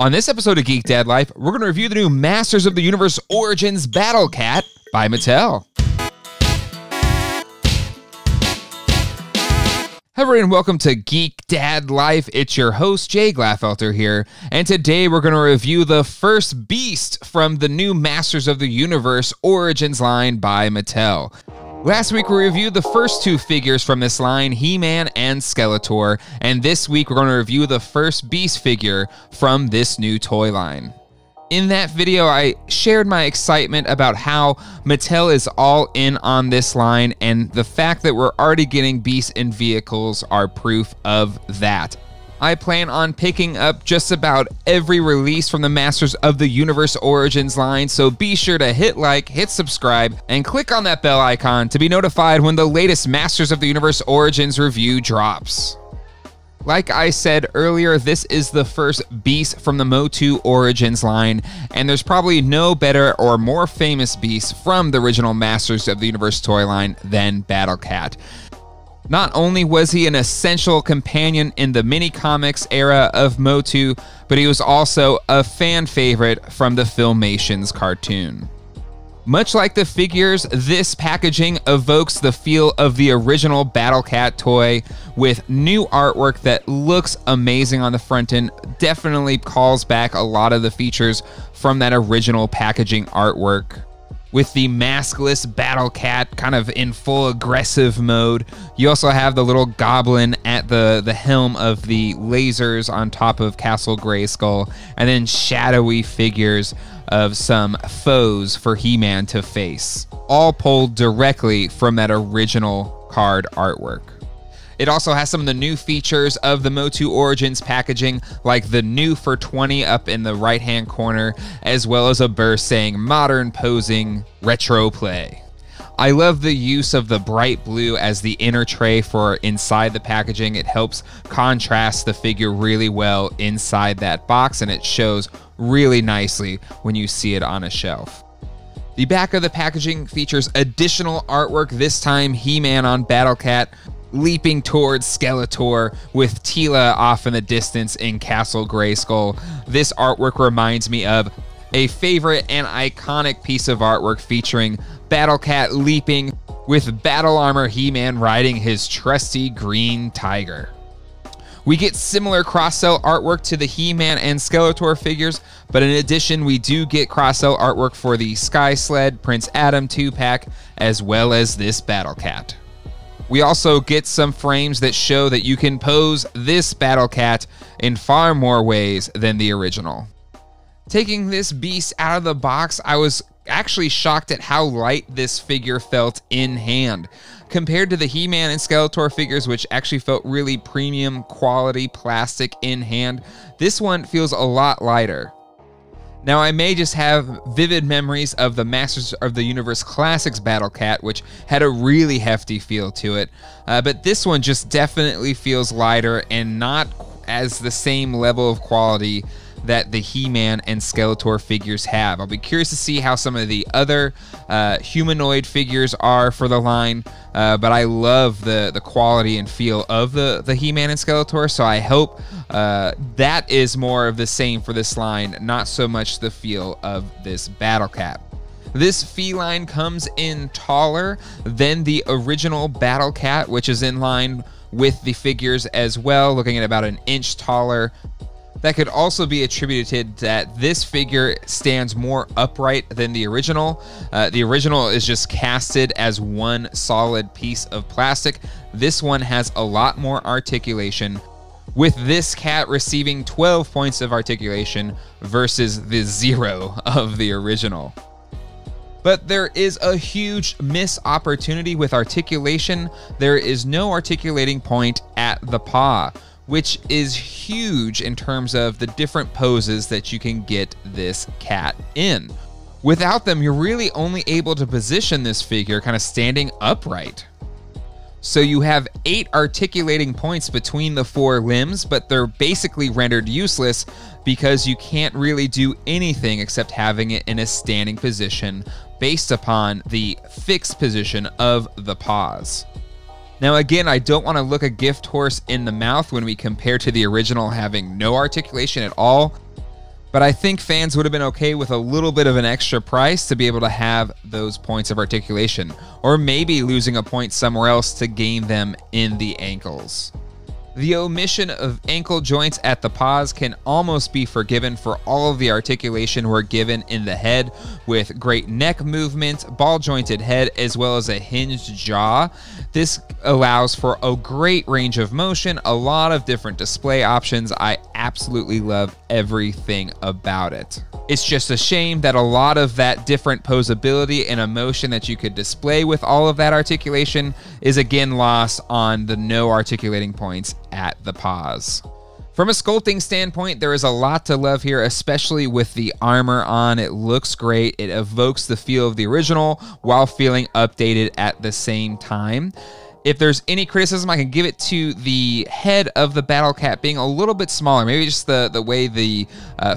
On this episode of Geek Dad Life, we're going to review the new Masters of the Universe Origins Battle Cat by Mattel. Hello everyone, and welcome to Geek Dad Life. It's your host, Jay Glatfelter here, and today we're going to review the first beast from the new Masters of the Universe Origins line by Mattel. Last week, we reviewed the first two figures from this line, He-Man and Skeletor, and this week, we're going to review the first beast figure from this new toy line. In that video, I shared my excitement about how Mattel is all in on this line, and the fact that we're already getting beasts in vehicles are proof of that. I plan on picking up just about every release from the Masters of the Universe Origins line, so be sure to hit like, hit subscribe, and click on that bell icon to be notified when the latest Masters of the Universe Origins review drops. Like I said earlier, this is the first beast from the MOTU Origins line, and there's probably no better or more famous beast from the original Masters of the Universe toy line than Battle Cat. Not only was he an essential companion in the mini-comics era of MOTU, but he was also a fan favorite from the Filmation's cartoon. Much like the figures, this packaging evokes the feel of the original Battle Cat toy with new artwork that looks amazing on the front end, definitely calls back a lot of the features from that original packaging artwork. With the maskless Battle Cat kind of in full aggressive mode. You also have the little goblin at the helm of the lasers on top of Castle Grayskull, and then shadowy figures of some foes for He-Man to face, all pulled directly from that original card artwork. It also has some of the new features of the MOTU Origins packaging, like the new for 20 up in the right-hand corner, as well as a burst saying modern posing retro play. I love the use of the bright blue as the inner tray for inside the packaging. It helps contrast the figure really well inside that box, and it shows really nicely when you see it on a shelf. The back of the packaging features additional artwork, this time He-Man on Battle Cat, leaping towards Skeletor with Teela off in the distance in Castle Grayskull. This artwork reminds me of a favorite and iconic piece of artwork featuring Battle Cat leaping with battle armor He-Man riding his trusty green tiger. We get similar cross-sell artwork to the He-Man and Skeletor figures, but in addition, we do get cross-sell artwork for the Sky Sled, Prince Adam 2-pack, as well as this Battle Cat. We also get some frames that show that you can pose this Battle Cat in far more ways than the original. Taking this beast out of the box, I was actually shocked at how light this figure felt in hand. Compared to the He-Man and Skeletor figures, which actually felt really premium quality plastic in hand, this one feels a lot lighter. Now, I may just have vivid memories of the Masters of the Universe Classics Battle Cat, which had a really hefty feel to it, but this one just definitely feels lighter and not as the same level of quality that the He-Man and Skeletor figures have. I'll be curious to see how some of the other humanoid figures are for the line, but I love the quality and feel of the He-Man and Skeletor, so I hope that is more of the same for this line, not so much the feel of this Battle Cat. This feline comes in taller than the original Battle Cat, which is in line with the figures as well, looking at about an inch taller. That could also be attributed that this figure stands more upright than the original. The original is just casted as one solid piece of plastic. This one has a lot more articulation, with this cat receiving 12 points of articulation versus the 0 of the original. But there is a huge missed opportunity with articulation. There is no articulating point at the paw, which is huge in terms of the different poses that you can get this cat in. Without them, you're really only able to position this figure kind of standing upright. So you have 8 articulating points between the 4 limbs, but they're basically rendered useless because you can't really do anything except having it in a standing position based upon the fixed position of the paws. Now again, I don't want to look a gift horse in the mouth when we compare to the original having no articulation at all, But I think fans would have been okay with a little bit of an extra price to be able to have those points of articulation, or maybe losing a point somewhere else to gain them in the ankles. The omission of ankle joints at the paws can almost be forgiven for all of the articulation we're given in the head, with great neck movements, ball jointed head, as well as a hinged jaw. This allows for a great range of motion, a lot of different display options. I absolutely love everything about it. It's just a shame that a lot of that different posability and emotion that you could display with all of that articulation is again lost on the no articulating points at the paws. From a sculpting standpoint, there is a lot to love here, especially with the armor on. It looks great. It evokes the feel of the original while feeling updated at the same time. If there's any criticism I can give it to the head of the Battle Cat being a little bit smaller, maybe just the way the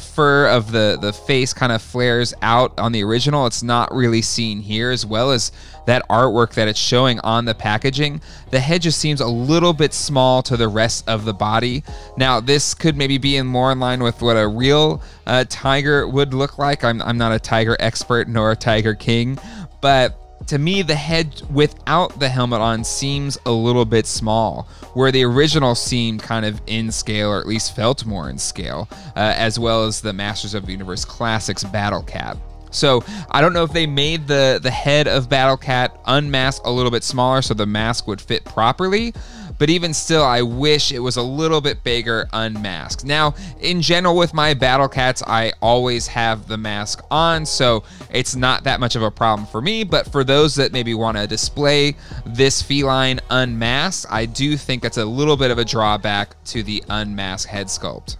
fur of the face kind of flares out on the original. It's not really seen here, as well as that artwork that it's showing on the packaging. The head just seems a little bit small to the rest of the body. Now, this could maybe be more in line with what a real tiger would look like. I'm not a tiger expert nor a tiger king, but to me, the head without the helmet on seems a little bit small, where the original seemed kind of in scale, or at least felt more in scale, as well as the Masters of the Universe Classics Battle Cat. So I don't know if they made the head of Battle Cat unmasked a little bit smaller so the mask would fit properly, but even still, I wish it was a little bit bigger unmasked. Now, in general with my Battle Cats, I always have the mask on, so it's not that much of a problem for me, but for those that maybe want to display this feline unmasked, I do think that's a little bit of a drawback to the unmasked head sculpt.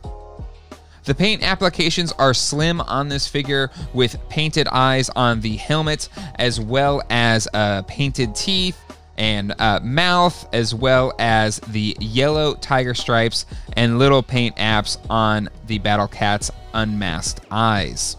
The paint applications are slim on this figure, with painted eyes on the helmet, as well as painted teeth and mouth, as well as the yellow tiger stripes and little paint apps on the Battle Cat's unmasked eyes.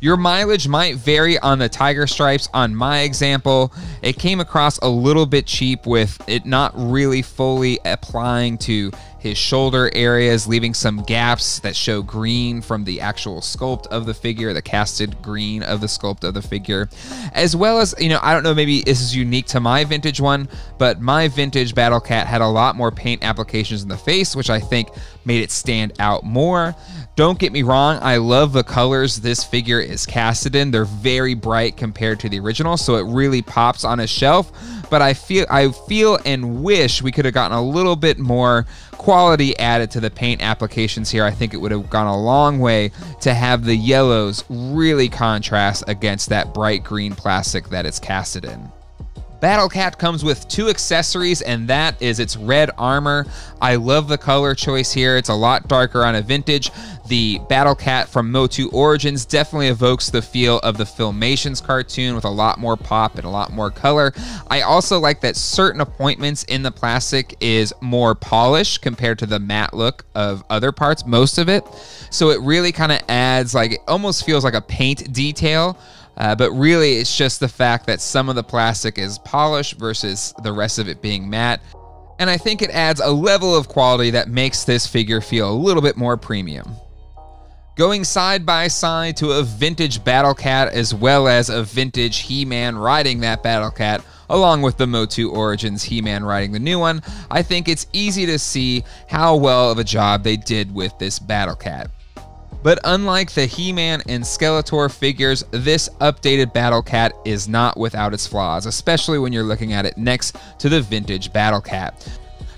Your mileage might vary on the tiger stripes. On my example, it came across a little bit cheap, with it not really fully applying to his shoulder areas, leaving some gaps that show green from the actual sculpt of the figure, the casted green of the sculpt of the figure. As well as, you know, I don't know, maybe this is unique to my vintage one, but my vintage Battle Cat had a lot more paint applications in the face, which I think made it stand out more. Don't get me wrong, I love the colors this figure is casted in. They're very bright compared to the original, so it really pops on a shelf, but I feel and wish we could have gotten a little bit more quality added to the paint applications here. I think it would have gone a long way to have the yellows really contrast against that bright green plastic that it's casted in. Battle Cat comes with two accessories, and that is its red armor. I love the color choice here. It's a lot darker on a vintage. The Battle Cat from MOTU Origins definitely evokes the feel of the Filmation's cartoon, with a lot more pop and a lot more color. I also like that certain appointments in the plastic is more polished compared to the matte look of other parts, most of it. So it really kind of adds, like, it almost feels like a paint detail. But really, it's just the fact that some of the plastic is polished versus the rest of it being matte. And I think it adds a level of quality that makes this figure feel a little bit more premium. Going side by side to a vintage Battle Cat, as well as a vintage He-Man riding that Battle Cat, along with the MOTU Origins He-Man riding the new one, I think it's easy to see how well of a job they did with this Battle Cat. But unlike the He-Man and Skeletor figures, this updated Battle Cat is not without its flaws, especially when you're looking at it next to the vintage Battle Cat.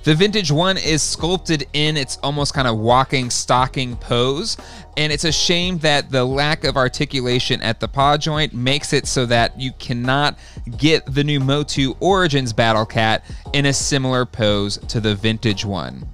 The vintage one is sculpted in its almost kind of walking stocking pose, and it's a shame that the lack of articulation at the paw joint makes it so that you cannot get the new MOTU Origins Battle Cat in a similar pose to the vintage one.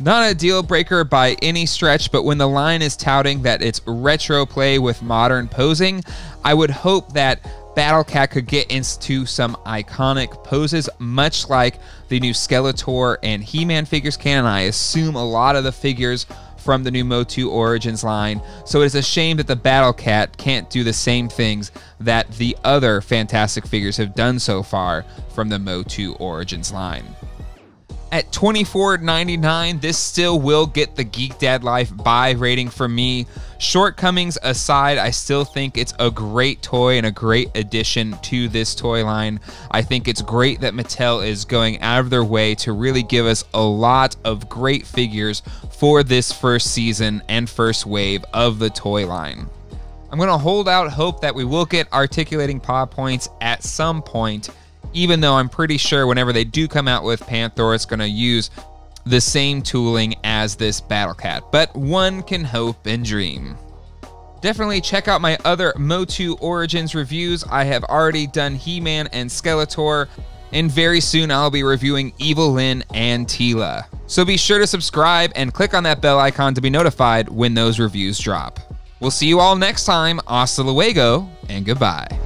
Not a deal breaker by any stretch, but when the line is touting that it's retro play with modern posing, I would hope that Battle Cat could get into some iconic poses, much like the new Skeletor and He-Man figures can, and I assume a lot of the figures from the new MOTU Origins line. So it's a shame that the Battle Cat can't do the same things that the other fantastic figures have done so far from the MOTU Origins line. At $24.99, this still will get the Geek Dad Life buy rating from me. Shortcomings aside, I still think it's a great toy and a great addition to this toy line. I think it's great that Mattel is going out of their way to really give us a lot of great figures for this first season and first wave of the toy line. I'm going to hold out hope that we will get articulating paw points at some point, even though I'm pretty sure whenever they do come out with Panthor, it's going to use the same tooling as this Battle Cat, but one can hope and dream. Definitely check out my other MOTU Origins reviews. I have already done He-Man and Skeletor, and very soon I'll be reviewing Evil-Lyn and Teela. So be sure to subscribe and click on that bell icon to be notified when those reviews drop. We'll see you all next time. Hasta luego, and goodbye.